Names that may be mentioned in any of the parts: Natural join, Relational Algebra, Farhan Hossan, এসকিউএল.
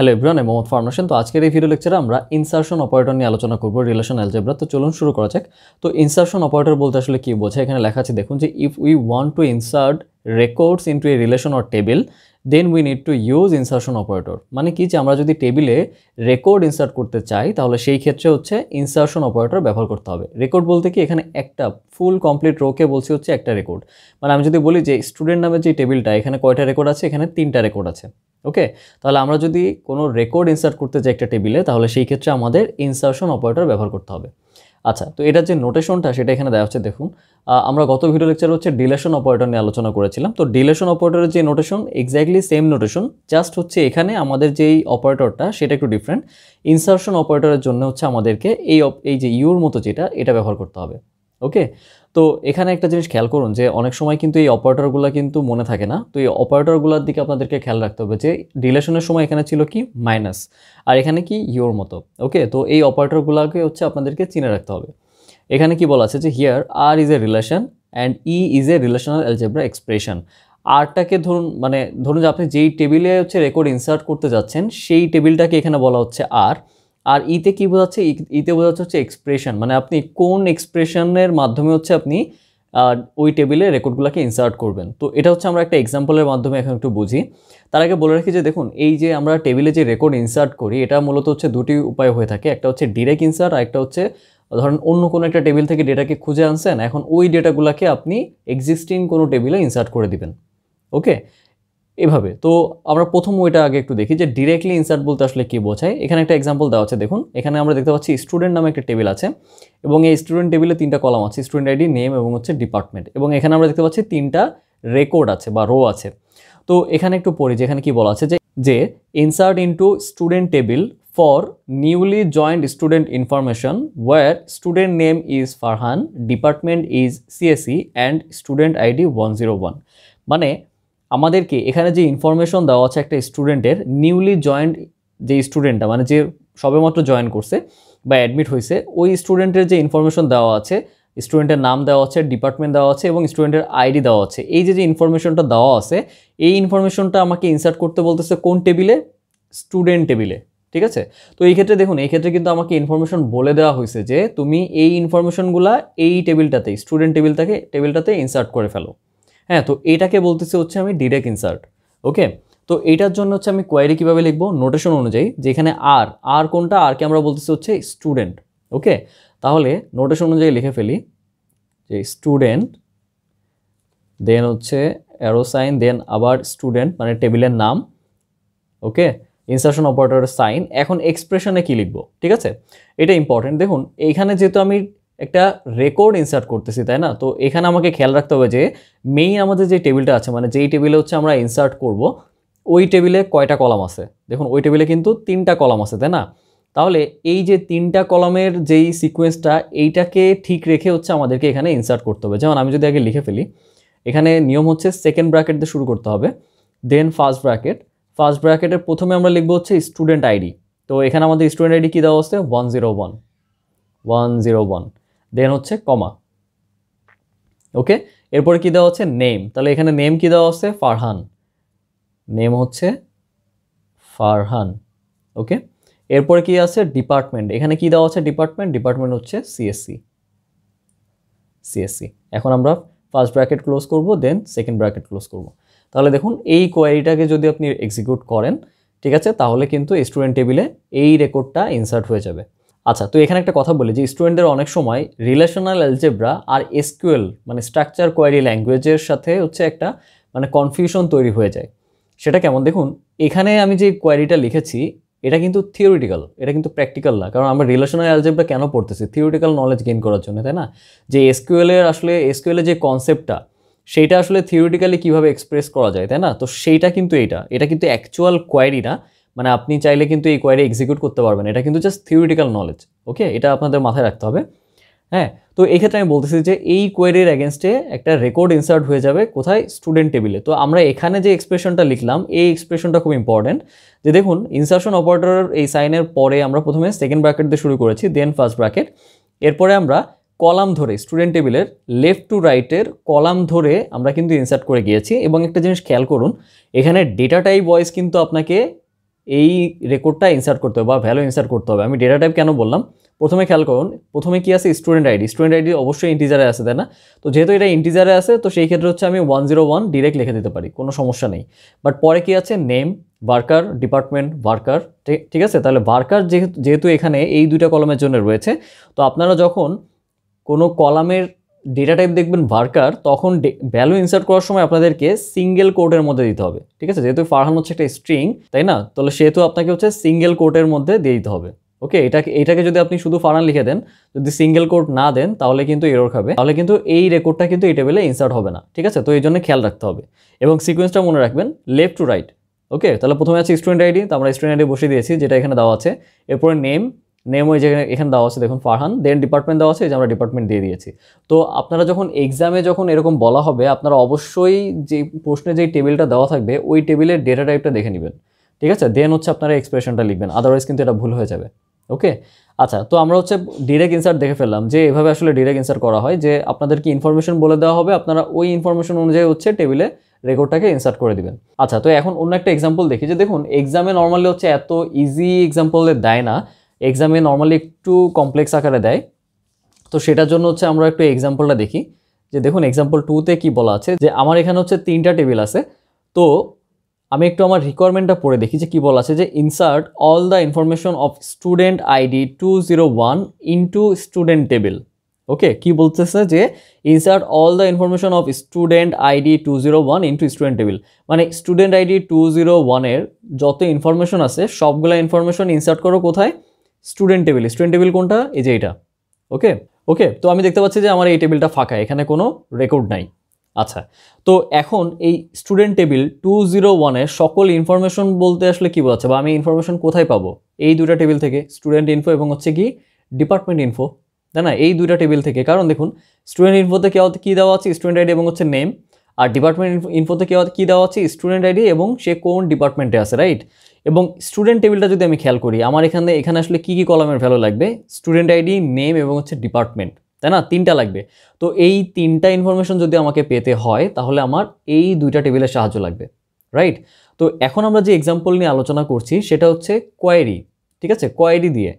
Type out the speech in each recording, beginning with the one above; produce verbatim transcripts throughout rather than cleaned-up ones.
Hello everyone, Mohammad Farhan Hossain. तो आज के ये भिडियो लेक्चरे आमरा इनसार्शन ऑपरेटर निये आलोचना करब रिलेशनल अलजेब्रा। तो चलुन शुरू करा जाक। तो इनसार्शन ऑपरेटर बोलते आसले कि बोझाय, एखाने लेखा आछे देखुन जे if we want to insert records into a relation or table then we need to use insertion operator. माने कि जे आमरा जोदि टेबिले रेकर्ड इनसार्ट करते चाई ताहले सेई क्षेत्रे होच्छे इनसार्शन ऑपरेटर व्यवहार करते होबे। रेकर्ड बोलते कि एखाने एकटा फुल कमप्लीट रोके बोलछि होच्छे एकटा रेकर्ड। माने आमि जोदि बोली जे स्टूडेंट नामे जे टेबिलटा एखाने कयटा रेकर्ड आछे, एखाने तीनटा रेकर्ड आछे। ओके, ताहले आमरा जोदि कोनो रेकर्ड इनसार्ट करते चाई एकटा टेबिले ताहले सेई क्षेत्रे आमादेर इनसार्शन ऑपरेटर व्यवहार करते होबे। আচ্ছা, তো এটার যে নোটেশনটা সেটা এখানে দেওয়া হচ্ছে। দেখুন, আমরা গত ভিডিও লেকচারে হচ্ছে ডিলেশন অপারেটর নিয়ে আলোচনা করেছিলাম। তো ডিলেশন অপারেটরের যে notation exactly same notation, just হচ্ছে এখানে আমাদের যেই অপারেটরটা সেটা একটু ডিফারেন্ট। ইনসার্শন অপারেটরের জন্য হচ্ছে আমাদেরকে এই এই যে ইউর মতো যেটা এটা ব্যবহার করতে হবে। ওকে, তো এখানে একটা জিনিস খেয়াল করুন যে অনেক সময় কিন্তু এই অপারেটরগুলো কিন্তু মনে থাকে না। তো এই অপারেটরগুলোর দিকে আপনাদেরকে খেয়াল রাখতে হবে যে রিলেশনের সময় এখানে ছিল কি মাইনাস, আর এখানে কি ইয়োর মতো। ওকে, তো এই অপারেটরগুলোকে হচ্ছে আপনাদেরকে চিনে রাখতে হবে। এখানে কি বলা আছে যে here R is a relation and E is a relational algebra expression. আরটাকে ধরুন, মানে ধরুন যে আপনি যেই টেবিলে হচ্ছে রেকর্ড ইনসার্ট করতে যাচ্ছেন সেই টেবিলটাকে এখানে বলা হচ্ছে আর। আর ইতে কি বোঝাচ্ছে? ইতে বোঝাচ্ছে হচ্ছে এক্সপ্রেশন, মানে আপনি কোন এক্সপ্রেশনের মাধ্যমে হচ্ছে আপনি ওই টেবিলে রেকর্ডগুলোকে ইনসার্ট করবেন। তো এটা হচ্ছে আমরা একটা এক্সাম্পলের মাধ্যমে এখন একটু বুঝি। তার আগে বলে রাখি যে দেখুন, এই যে আমরা টেবিলে যে রেকর্ড ইনসার্ট করি এটা মূলত হচ্ছে দুটি উপায় হয়ে থাকে। একটা হচ্ছে ডিরেক্ট ইনসার্ট, আর একটা হচ্ছে ধরেন অন্য কোনো একটা টেবিল থেকে ডেটাকে খুঁজে আনছেন, এখন ওই ডেটাগুলোকে আপনি এক্সিস্টিং কোনো টেবিলে ইনসার্ট করে দিবেন। ওকে, এভাবে। তো আমরা প্রথম ওইটা আগে একটু দেখি যে ডিরেক্টলি ইনসার্ট বলতে আসলে কী বোঝায়। এখানে একটা এক্সাম্পল দেওয়া আছে। দেখুন, এখানে আমরা দেখতে পাচ্ছি স্টুডেন্ট নামে একটা টেবিল আছে এবং এই স্টুডেন্ট টেবিলে তিনটা কলাম আছে, স্টুডেন্ট আইডি, নেম এবং হচ্ছে ডিপার্টমেন্ট। এবং এখানে আমরা দেখতে পাচ্ছি তিনটা রেকর্ড আছে বা রো আছে। তো এখানে একটু পড়ি যে এখানে কী বলা আছে যে যে insert into student table for newly joined student information where student name is Farhan, department is CSE and student ID one zero one. মানে আমাদেরকে এখানে যে ইনফরমেশন দেওয়া আছে একটা স্টুডেন্টের, নিউলি জয়েন্ট যে স্টুডেন্টটা মানে যে সবেমাত্র জয়েন করছে বা অ্যাডমিট হয়েছে ওই স্টুডেন্টের যে ইনফরমেশন দেওয়া আছে, স্টুডেন্টের নাম দেওয়া আছে, ডিপার্টমেন্ট দেওয়া আছে এবং স্টুডেন্টের আইডি দেওয়া আছে। এই যে যে ইনফরমেশনটা দেওয়া আছে এই ইনফরমেশনটা আমাকে ইনসার্ট করতে বলতেছে কোন টেবিলে? স্টুডেন্ট টেবিলে। ঠিক আছে, তো এই ক্ষেত্রে দেখুন এই ক্ষেত্রে কিন্তু আমাকে ইনফরমেশন বলে দেওয়া হয়েছে যে তুমি এই ইনফরমেশনগুলা এই টেবিলটাতে স্টুডেন্ট টেবিলটাকে টেবিলটাতে ইনসার্ট করে ফেলো। হ্যাঁ, তো এটাকে বলতেছে হচ্ছে আমি ডিরেক্ট ইনসার্ট। ওকে, তো এটার জন্য হচ্ছে আমি কোয়ারি কীভাবে লিখবো? নোটেশন অনুযায়ী, যেখানে আর আর কোনটা? আরকে আমরা বলতেছি হচ্ছে স্টুডেন্ট। ওকে, তাহলে নোটেশন অনুযায়ী লিখে ফেলি যে স্টুডেন্ট, দেন হচ্ছে অ্যারো সাইন, দেন আবার স্টুডেন্ট মানে টেবিলের নাম। ওকে, ইনসার্শন অপারেটরের সাইন। এখন এক্সপ্রেশনে কী লিখবো? ঠিক আছে, এটা ইম্পর্টেন্ট। দেখুন এইখানে যেহেতু আমি একটা রেকর্ড ইনসার্ট করতেছি, তাই না? তো এখানে আমাকে খেয়াল রাখতে হবে যে মেইন আমাদের যে টেবিলটা আছে মানে যেই টেবিলে হচ্ছে আমরা ইনসার্ট করব ওই টেবিলে কয়টা কলাম আছে? দেখুন ওই টেবিলে কিন্তু তিনটা কলাম আছে, তাই না? তাহলে এই যে তিনটা কলামের যেই সিকোয়েন্সটা এইটাকে ঠিক রেখে হচ্ছে আমাদেরকে এখানে ইনসার্ট করতে হবে। যেমন আমি যদি আগে লিখে ফেলি, এখানে নিয়ম হচ্ছে সেকেন্ড ব্র্যাকেট দিয়ে শুরু করতে হবে, দেন ফার্স্ট ব্র্যাকেট, ফার্স্ট ব্র্যাকেটের প্রথমে আমরা লিখবো হচ্ছে স্টুডেন্ট আইডি। তো এখানে আমাদের স্টুডেন্ট আইডি কী দেওয়া আছে? One zero one one zero one. Then হচ্ছে কমা। ওকে, এরপরে কী দেওয়া হচ্ছে? নেম। তাহলে এখানে নেম কী দেওয়া হচ্ছে? ফারহান। নেম হচ্ছে ফারহান। ওকে, এরপরে কী আছে? ডিপার্টমেন্ট। এখানে কী দেওয়া হচ্ছে? ডিপার্টমেন্ট। ডিপার্টমেন্ট হচ্ছে সিএসসি, সিএসসি। এখন আমরা ফার্স্ট ব্র্যাকেট ক্লোজ করব, দেন সেকেন্ড ব্র্যাকেট ক্লোজ করব। তাহলে দেখুন এই কোয়ারিটাকে যদি আপনি এক্সিকিউট করেন, ঠিক আছে, তাহলে কিন্তু স্টুডেন্ট টেবিলে এই রেকর্ডটা ইনসার্ট হয়ে যাবে। আচ্ছা, তো এখানে একটা কথা বলি যে স্টুডেন্টদের অনেক সময় রিলেশনাল অ্যালজেব্রা আর এসকিউএল মানে স্ট্রাকচার কোয়ারি ল্যাঙ্গুয়েজের সাথে হচ্ছে একটা মানে কনফিউশন তৈরি হয়ে যায়। সেটা কেমন? দেখুন এখানে আমি যে কোয়ারিটা লিখেছি এটা কিন্তু থিওরিটিক্যাল, এটা কিন্তু প্র্যাকটিক্যাল না। কারণ আমরা রিলেশনাল অ্যালজেব্রা কেন পড়তেছি? থিওরিটিক্যাল নলেজ গেইন করার জন্য, তাই না? যে এসকিউএলের আসলে এসকিউএলের যে কনসেপ্টটা সেইটা আসলে থিওরিটিক্যালি কীভাবে এক্সপ্রেস করা যায়, তাই না? তো সেইটা কিন্তু এটা এটা কিন্তু অ্যাকচুয়াল কোয়ারি না। মানে আপনি চাইলে কিন্তু এই কোয়ারি এক্সিকিউট করতে পারবেন, এটা কিন্তু জাস্ট থিওরিটিক্যাল নলেজ। ওকে, এটা আপনাদের মাথায় রাখতে হবে। হ্যাঁ, তো এই ক্ষেত্রে আমি বলতেছি যে এই কোয়ারির এগেনস্টে একটা রেকর্ড ইনসার্ট হয়ে যাবে কোথায়? স্টুডেন্ট টেবিলে। তো আমরা এখানে যে এক্সপ্রেশনটা লিখলাম এই এক্সপ্রেশনটা খুব ইম্পর্টেন্ট। যে দেখুন ইনসার্শন অপারেটরের এই সাইনের পরে আমরা প্রথমে সেকেন্ড ব্র্যাকেট দিয়ে শুরু করেছি, দেন ফার্স্ট ব্র্যাকেট, এরপরে আমরা কলাম ধরে স্টুডেন্ট টেবিলের লেফট টু রাইটের কলাম ধরে আমরা কিন্তু ইনসার্ট করে গিয়েছি। এবং একটা জিনিস খেয়াল করুন এখানে ডেটা টাইপ ওয়াইজ কিন্তু আপনাকে এই রেকর্ডটা ইনসার্ট করতে হবে বা ভ্যালু ইনসার্ট করতে হবে। আমি ডেটা টাইপ কেন বললাম, প্রথমে খেয়াল করুন প্রথমে কি আছে স্টুডেন্ট আইডি, স্টুডেন্ট আইডি অবশ্যই ইন্টিজারে আছে তাই না, তো যেহেতু এটা ইন্টিজারে আছে তো সেই ক্ষেত্রে হচ্ছে আমি ওয়ান জিরো ওয়ান ডিরেক্ট লিখে দিতে পারি, কোনো সমস্যা নেই। বাট পরে কি আছে নেম, ওয়ার্কার, ডিপার্টমেন্ট, ওয়ার্কার, ঠিক আছে। তাহলে ওয়ার্কার যেহেতু যেহেতু এখানে এই দুইটা কলামের জন্য রয়েছে, তো আপনারা যখন কোনো কলামের ডেটা টাইপ দেখবেন ওয়ার্কার, তখন ভ্যালু ইনসার্ট করার সময় আপনাদেরকে সিঙ্গেল কোটের মধ্যে দিতে হবে, ঠিক আছে। যেহেতু ফারহান হচ্ছে একটা স্ট্রিং তাই না, তাহলে সেহেতু আপনাকে হচ্ছে সিঙ্গেল কোটের মধ্যে দিয়ে দিতে হবে। ওকে, এটাকে এটাকে যদি আপনি শুধু ফারহান লিখে দেন, যদি সিঙ্গেল কোট না দেন তাহলে কিন্তু এরর খাবে, তাহলে কিন্তু এই রেকর্ডটা কিন্তু এই টেবিলে ইনসার্ট হবে না, ঠিক আছে। তো এই জন্য খেয়াল রাখতে হবে এবং সিকোয়েন্সটা মনে রাখবেন লেফট টু রাইট। ওকে, তাহলে প্রথমে আছে স্টুডেন্ট আইডি, তো আমরা স্টুডেন্ট আইডি বসিয়ে দিয়েছি যেটা এখানে দেওয়া আছে, এরপরে নেম, নেম ওই যেখানে এখানে দেওয়া আছে দেখুন ফারহান, দেন ডিপার্টমেন্ট দেওয়া আছে, এই যে আমরা ডিপার্টমেন্ট দিয়ে দিয়েছি। তো আপনারা যখন এক্সামে যখন এরকম বলা হবে আপনারা অবশ্যই যে প্রশ্নে যেই টেবিলটা দেওয়া থাকবে ওই টেবিলের ডেটা টাইপটা দেখে নেবেন, ঠিক আছে। দেন হচ্ছে আপনারা এক্সপ্রেশনটা লিখবেন, আদারওয়াইজ কিন্তু এটা ভুল হয়ে যাবে। ওকে, আচ্ছা, তো আমরা হচ্ছে ডিরেক্ট ইনসার্ট দেখে ফেললাম যে এভাবে আসলে ডিরেক্ট ইনসার্ট করা হয়, যে আপনাদেরকে ইনফরমেশন বলে দেওয়া হবে, আপনারা ওই ইনফরমেশন অনুযায়ী হচ্ছে টেবিলে রেকর্ডটাকে ইনসার্ট করে দিবেন। আচ্ছা, তো এখন অন্য একটা এক্সাম্পল দেখি, যে দেখুন এক্সামে নর্মালি হচ্ছে এত ইজি এক্সাম্পলে দেয় না, এক্সামে নর্মালি একটু কমপ্লেক্স আকারে দেয়। তো সেটার জন্য হচ্ছে আমরা একটু এক্সাম্পলটা দেখি, যে দেখুন এক্সাম্পল টুতে কি বলা আছে, যে আমার এখানে হচ্ছে তিনটা টেবিল আছে, তো আমি একটু আমার রিকোয়ারমেন্টটা পড়ে দেখি যে কি বলা আছে, যে insert all the information of student ID two zero one into student table. Okay, কী বলতেছে যে insert all the information of student ID two zero one into student table, মানে স্টুডেন্ট আইডি টু জিরো ওয়ানের যত information আছে সবগুলো information insert করো কোথায়, স্টুডেন্ট টেবিল। স্টুডেন্ট টেবিল কোনটা, এই যে এটা। ওকে ওকে তো আমি দেখতে পাচ্ছি যে আমার এই টেবিলটা ফাঁকা, এখানে কোনো রেকর্ড নাই। আচ্ছা, তো এখন এই স্টুডেন্ট টেবিল টু জিরো ওয়ানের সকল ইনফরমেশন বলতে আসলে কী বোঝাচ্ছে, বা আমি ইনফরমেশন কোথায় পাবো, এই দুটা টেবিল থেকে, স্টুডেন্ট ইনফো এবং হচ্ছে কি ডিপার্টমেন্ট ইনফো, তাই না, এই দুটা টেবিল থেকে। কারণ দেখুন স্টুডেন্ট ইনফোতে কেউ কী দেওয়া আছে, স্টুডেন্ট আইডি এবং হচ্ছে নেম, আর ডিপার্টমেন্ট ইনফোতে কেউ কী দেওয়া আছে, স্টুডেন্ট আইডি এবং সে কোন ডিপার্টমেন্টে আছে, রাইট। এবং স্টুডেন্ট টেবিলটা যদি আমি খেয়াল করি আমার এখানে এখানে আসলে কী কী কলামের ভ্যালু লাগবে, স্টুডেন্ট আইডি, নেম এবং হচ্ছে ডিপার্টমেন্ট, তাই না, তিনটা লাগবে। তো এই তিনটা ইনফরমেশন যদি আমাকে পেতে হয় তাহলে আমার এই দুইটা টেবিলের সাহায্য লাগবে, রাইট। তো এখন আমরা যে এক্সাম্পল নিয়ে আলোচনা করছি সেটা হচ্ছে কোয়েরি, ঠিক আছে, কোয়েরি দিয়ে,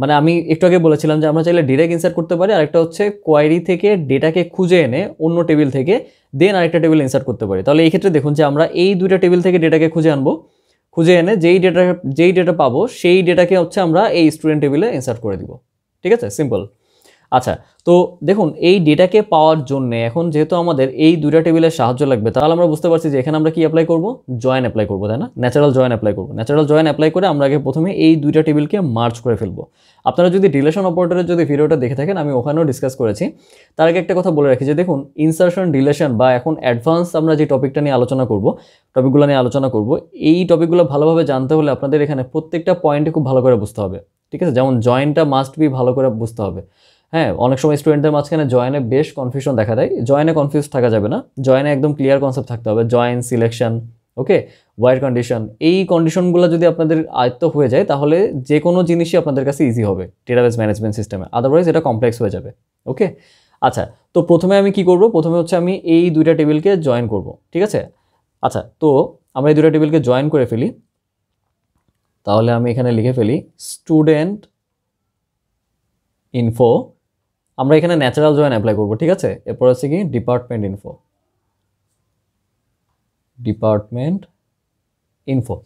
মানে আমি একটু আগে বলেছিলাম যে আমরা চাইলে ডিরেক্ট ইনসার্ট করতে পারি, আরেকটা হচ্ছে কোয়েরি থেকে ডেটাকে খুঁজে এনে অন্য টেবিল থেকে দেন আরেকটা টেবিল ইনসার্ট করতে পারি। তাহলে এই ক্ষেত্রে দেখুন যে আমরা এই দুইটা টেবিল থেকে ডেটাকে খুঁজে আনবো, খুঁজে এনে যেই ডেটা যেই ডেটা পাবো সেই ডেটাকে হচ্ছে আমরা এই স্টুডেন্ট টেবিলে ইনসার্ট করে দিব, ঠিক আছে, সিম্পল। আচ্ছা, তো দেখুন এই ডেটাকে পাওয়ার জন্য এখন যেহেতু আমাদের এই দুইটা টেবিলের সাহায্য লাগবে, তাহলে আমরা বুঝতে পারছি যে এখানে আমরা কি অ্যাপ্লাই করব, জয়েন অ্যাপ্লাই করবো, তাই না, ন্যাচারাল জয়েন অ্যাপ্লাই করবো। ন্যাচারাল জয়েন অ্যাপ্লাই করে আমরা আগে প্রথমে এই দুইটা টেবিলকে মার্জ করে ফেলবো। আপনারা যদি রিলেশন অপারেটরের যদি ভিডিওটা দেখে থাকেন আমি ওখানেও ডিসকাস করেছি। তার আগে একটা কথা বলে রাখি যে দেখুন ইনসার্শন, রিলেশন বা এখন অ্যাডভান্স আমরা যে টপিকটা নিয়ে আলোচনা করব টপিকগুলো নিয়ে আলোচনা করব এই টপিকগুলো ভালোভাবে জানতে হলে আপনাদের এখানে প্রত্যেকটা পয়েন্টে খুব ভালো করে বুঝতে হবে, ঠিক আছে। যেমন জয়েনটা মাস্ট বি ভালো করে বুঝতে হবে। হ্যাঁ, অনেক সময় স্টুডেন্টদের মাঝখানে জয়েনে বেশ কনফিউশন দেখা দেয়, জয়েনে কনফিউজ থাকা যাবে না, জয়েনে একদম ক্লিয়ার কনসেপ্ট থাকতে হবে, join, selection, okay, where condition, এই কন্ডিশনগুলো যদি আপনাদের আয়ত্ত হয়ে যায় তাহলে যে কোনো জিনিসই আপনাদের কাছে ইজি হবে ডেটাবেস ম্যানেজমেন্ট সিস্টেমে, আদারওয়াইজ এটা কমপ্লেক্স হয়ে যাবে। ওকে, আচ্ছা, তো প্রথমে আমি কি করব, প্রথমে হচ্ছে আমি এই দুইটা টেবিলকে জয়েন করব, ঠিক আছে। আচ্ছা, তো আমরা এই দুইটা টেবিলকে জয়েন করে ফেলি, তাহলে আমি এখানে লিখে ফেলি স্টুডেন্ট ইনফো, আমরা এখানে ন্যাচারাল জয়েন অ্যাপ্লাই করব, ঠিক আছে। এরপর হচ্ছে কি department info, department info,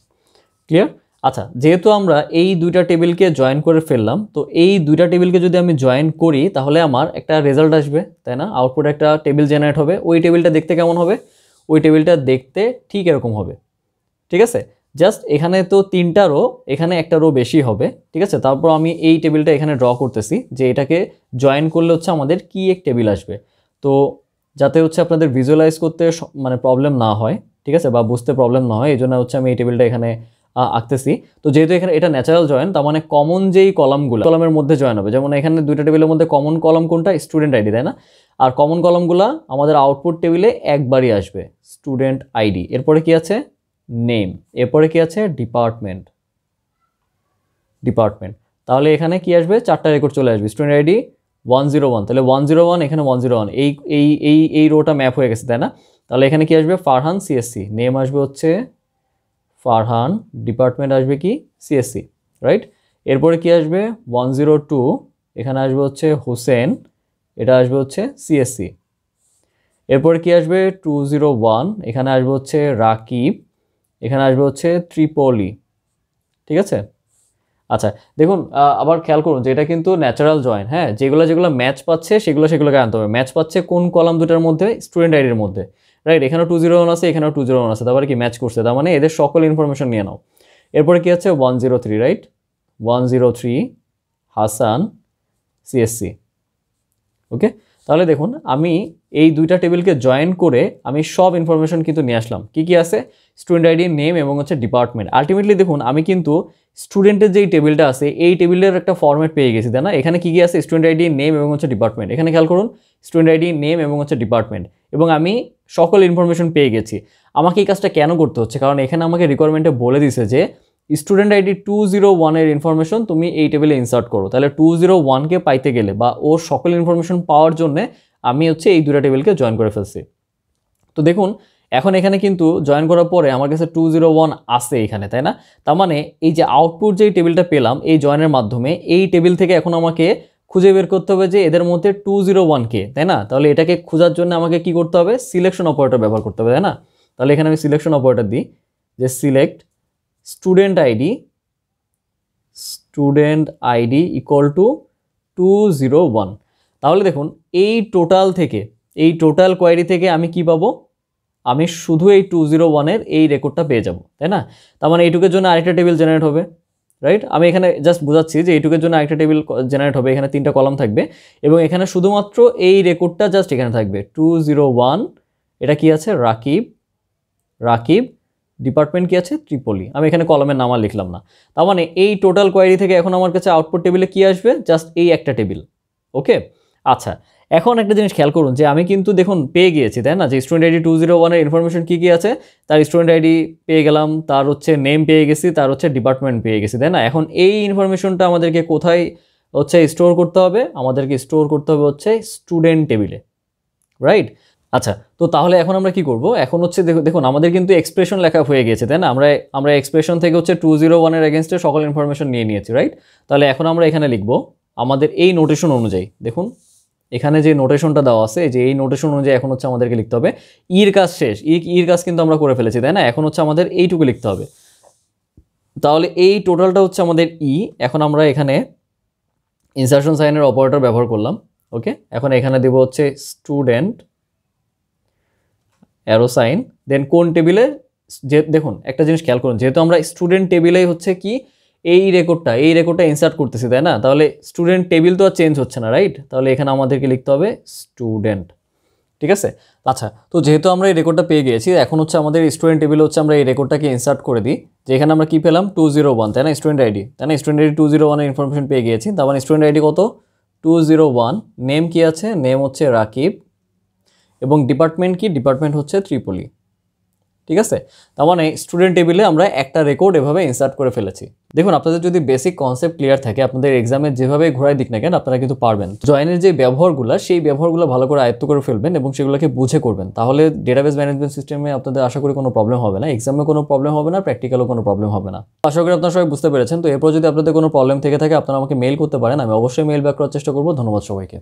clear. আচ্ছা, যেহেতু আমরা এই দুইটা টেবিলকে জয়েন করে ফেললাম, তো এই দুইটা টেবিলকে যদি আমি জয়েন করি তাহলে আমার একটা রেজাল্ট আসবে, তাই না, আউটপুট একটা টেবিল জেনারেট হবে। ওই টেবিলটা দেখতে কেমন হবে, ওই টেবিলটা দেখতে ঠিক এরকম হবে, ঠিক আছে। জাস্ট এখানে তো তিনটা রো, এখানে একটা রো বেশি হবে, ঠিক আছে। তারপর আমি এই টেবিলটা এখানে ড্র করতেছি যে এটাকে জয়েন করলে হচ্ছে আমাদের কি এক টেবিল আসবে, তো যাতে হচ্ছে আপনাদের ভিজুয়ালাইজ করতে মানে প্রবলেম না হয়, ঠিক আছে, বা বুঝতে প্রবলেম না হয়, এই জন্য হচ্ছে আমি এই টেবিলটা এখানে আঁকতেছি। তো যেহেতু এখানে এটা ন্যাচারাল জয়েন, তার মানে কমন যেই কলামগুলো কলামের মধ্যে জয়েন হবে, যেমন এখানে দুইটা টেবিলের মধ্যে কমন কলাম কোনটা, স্টুডেন্ট আইডি, তাই না, আর কমন কলামগুলো আমাদের আউটপুট টেবিলে একবারই আসবে, স্টুডেন্ট আইডি, এরপরে কি আছে নেম, এরপরে কি আছে ডিপার্টমেন্ট, ডিপার্টমেন্ট, তাহলে এখানে কি আসবে, চারটা রেকর্ড চলে আসবে, student ID one zero one, তাহলে ওয়ান জিরো ওয়ান, এখানে ওয়ান জিরো ওয়ান, এই এই এই এই রোটা ম্যাপ হয়ে গেছে, তাই না। তাহলে এখানে কি আসবে ফারহান সিএসসি, নেম আসবে হচ্ছে Farhan department आश्वे की C S C right एर पड़े की आश्वे one zero two एखान आश्वे होच्छे Hossain एटा आश्वे होच्छे C S C एर पड़े की आश्वे two zero one एखान आश्वे होच्छे Rakib एखान आश्वे होच्छे Tripoli ठीक आच्छे আচ্ছা দেখুন আবার খেয়াল করুন যে এটা কিন্তু ন্যাচারাল জয়েন হ্যাঁ যেগুলা যেগুলা ম্যাচ পাচ্ছে সেগুলা সেগুলাকে আনতে হবে ম্যাচ পাচ্ছে কোন কলাম দুটার মধ্যে স্টুডেন্ট আইডির মধ্যে রাইট এখানেও two zero one আছে এখানেও two zero one আছে তারপরে কি ম্যাচ করছে তার মানে এদের সকল ইনফরমেশন নিয়ে নাও এরপরে কি আছে one zero three right one zero three Hasan CSC okay তাহলে দেখুন আমি এই দুইটা টেবিলকে জয়েন করে আমি সব ইনফরমেশন কিন্তু নিয়ে আসলাম কি কি আছে স্টুডেন্ট আইডি নেম এবং হচ্ছে ডিপার্টমেন্ট আলটিমেটলি দেখুন আমি কিন্তু স্টুডেন্টের যে টেবিলটা আছে এই টেবিলের একটা ফরম্যাট পেয়ে গেছি তাই না এখানে কি কি আছে স্টুডেন্ট আইডি নেম এবং হচ্ছে ডিপার্টমেন্ট এখানে খেয়াল করুন স্টুডেন্ট আইডি নেম এবং হচ্ছে ডিপার্টমেন্ট এবং আমি সকল ইনফরমেশন পেয়ে গেছি আমাকে এই কাজটা কেন করতে হচ্ছে কারণ এখানে আমাকে রিকোয়ারমেন্টে বলে দিয়েছে যে student ID two zero one এর ইনফরমেশন তুমি এই টেবিলে ইনসার্ট করো তাহলে two zero one কে পাইতে গেলে বা ওর সকল ইনফরমেশন পাওয়ার জন্য আমি হচ্ছে এই দুটো টেবিলকে জয়েন করে ফেলছি তো দেখুন এখন এখানে কিন্তু জয়েন করার পরে আমার কাছে two zero one আছে এখানে তাই না তার মানে এই যে আউটপুট যে টেবিলটা পেলাম এই জয়েনের মাধ্যমে এই টেবিল থেকে এখন আমাকে খুঁজে বের করতে হবে যে এদের মধ্যে two zero one কে তাই না তাহলে এটাকে খোঁজার জন্য আমাকে কি করতে হবে সিলেকশন অপারেটর ব্যবহার করতে হবে তাই না তাহলে এখানে আমি সিলেকশন অপারেটর দিই যে select student ID student ID equal to two zero one তাহলে দেখুন এই টোটাল থেকে এই টোটাল কোয়েরি থেকে আমি কি পাবো আমি শুধু এই two zero one এর এই রেকর্ডটা পেয়ে যাব তাই না তার মানে এইটুকের জন্য আরেকটা টেবিল জেনারেট হবে রাইট আমি এখানে জাস্ট বোঝাচ্ছি যে এইটুকের জন্য আরেকটা টেবিল জেনারেট হবে এখানে তিনটা কলাম থাকবে এবং এখানে শুধুমাত্র এই রেকর্ডটা জাস্ট এখানে থাকবে two zero one এটা কি আছে রাকিব রাকিব ডিপার্টমেন্ট কি আছে ত্রিপলি আমি এখানে কলামের নাম আর লিখলাম না তার মানে এই টোটাল কোয়েরি থেকে এখন আমার কাছে আউটপুট টেবিলে কি আসবে জাস্ট এই একটা টেবিল ওকে আচ্ছা এখন একটা জিনিস খেয়াল করুন যে আমি কিন্তু দেখুন পেয়ে গিয়েছি তাই না যে student ID two zero one এর ইনফরমেশন কি কি আছে তার স্টুডেন্ট আইডি পেয়ে গেলাম তার হচ্ছে নেম পেয়ে গেছি তার হচ্ছে ডিপার্টমেন্ট পেয়ে গেছি তাই না এখন এই ইনফরমেশনটা আমাদেরকে কোথায় হচ্ছে স্টোর করতে হবে আমাদেরকে স্টোর করতে হবে হচ্ছে স্টুডেন্ট টেবিলে রাইট আচ্ছা তো তাহলে এখন আমরা কি করব এখন হচ্ছে দেখুন আমাদের কিন্তু এক্সপ্রেশন লেখা হয়ে গেছে তাই না আমরা আমরা এক্সপ্রেশন থেকে হচ্ছে two zero one এর এগেইনস্টে সকল ইনফরমেশন নিয়ে নিয়েছি রাইট তাহলে এখন আমরা এখানে লিখব আমাদের এই নোটেশন অনুযায়ী দেখুন এখানে যে নোটেশনটা দেওয়া আছে যে এই নোটেশন অনুযায়ী এখন হচ্ছে আমাদেরকে লিখতে হবে ইর কাজ শেষ ইর কাজ কিন্তু আমরা করে ফেলেছি তাই না এখন হচ্ছে আমাদের এইটুকু লিখতে হবে তাহলে এই টোটালটা হচ্ছে আমাদের ই এখন আমরা এখানে ইনসারশন সাইনের অপারেটর ব্যবহার করলাম ওকে এখন এখানে দেব হচ্ছে স্টুডেন্ট অ্যারো সাইন দেন কোন টেবিলে যে দেখুন একটা জিনিস খেয়াল করুন যেহেতু আমরা স্টুডেন্ট টেবিলেই হচ্ছে কি এই রেকর্ডটা এই রেকর্ডটা ইনসার্ট করতেছি তাই না তাহলে স্টুডেন্ট টেবিল তো আর চেঞ্জ হচ্ছে না রাইট তাহলে এখানে আমাদেরকে লিখতে হবে স্টুডেন্ট ঠিক আছে আচ্ছা তো যেহেতু আমরা এই রেকর্ডটা পেয়ে গিয়েছি এখন হচ্ছে আমাদের স্টুডেন্ট টেবিল হচ্ছে আমরা এই রেকর্ডটাকে ইনসার্ট করে দিই যে এখানে আমরা কী পেলাম two zero one তাই না স্টুডেন্ট আইডি তাই না student ID two zero one এর ইনফরমেশন পেয়ে গিয়েছি তার মানে স্টুডেন্ট আইডি কত two zero one নেম কী আছে নেম হচ্ছে রাকিব এবং ডিপার্টমেন্ট কি ডিপার্টমেন্ট হচ্ছে ত্রিপলি ঠিক আছে তার মানে স্টুডেন্ট টেবিলে আমরা একটা রেকর্ড এভাবে ইনসার্ট করে ফেলেছি দেখুন আপনাদের যদি বেসিক কনসেপ্ট ক্লিয়ার থাকে আপনাদের এক্সামে যেভাবে ঘোরায় দিক না কেন আপনারা কিন্তু পারবেন জয়েনের যে ব্যবহারগুলো সেই ব্যবহারগুলো ভালো করে আয়ত্ত করে ফেলবেন এবং সেগুলোকে বুঝে করবেন তাহলে ডেটাবেস ম্যানেজমেন্ট সিস্টেমে আপনাদের আশা করি কোনো প্রবলেম হবে না এক্সামে কোনো প্রবলেম হবে না প্র্যাকটিক্যালও কোনো প্রবলেম হবে না আশা করি আপনারা সবাই বুঝতে পেরেছেন তো এরপর যদি আপনাদের কোনো প্রবলেম থেকে থাকে আপনারা আমাকে মেইল করতে পারেন আমি অবশ্যই মেইল ব্যাক করার চেষ্টা করবো ধন্যবাদ সবাইকে।